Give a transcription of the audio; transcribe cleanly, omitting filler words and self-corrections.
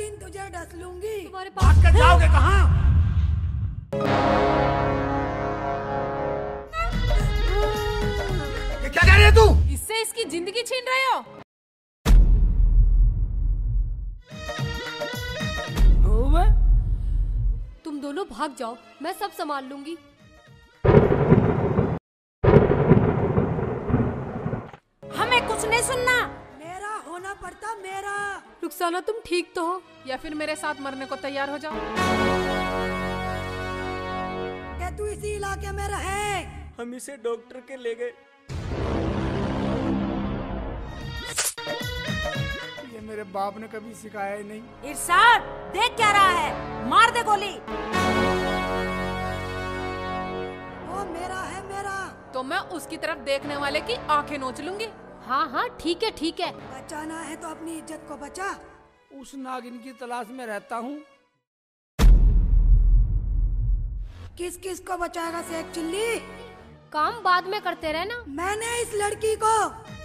दिन तुझे डस लूंगी। तुम्हारे पास जाओगे कहाँ? क्या कह रही है तू? इससे इसकी जिंदगी छीन रहे हो। तुम दोनों भाग जाओ, मैं सब संभाल लूंगी। हमें कुछ नहीं सुनना। मेरा होना पड़ता मेरा। रुखसाना तुम ठीक तो हो? या फिर मेरे साथ मरने को तैयार हो जाओ। क्या तू इसी इलाके में रहे? हम इसे डॉक्टर के ले गए। ये मेरे बाप ने कभी सिखाया ही नहीं। इरशाद देख क्या रहा है, मार दे गोली। वो मेरा है मेरा। तो मैं उसकी तरफ देखने वाले की आंखें नोच लूंगी। हाँ हाँ ठीक है ठीक है। बचाना है तो अपनी इज्जत को बचा। उस नागिन की तलाश में रहता हूँ। किस किस को बचाएगा शेख चिल्ली? काम बाद में करते रहना। मैंने इस लड़की को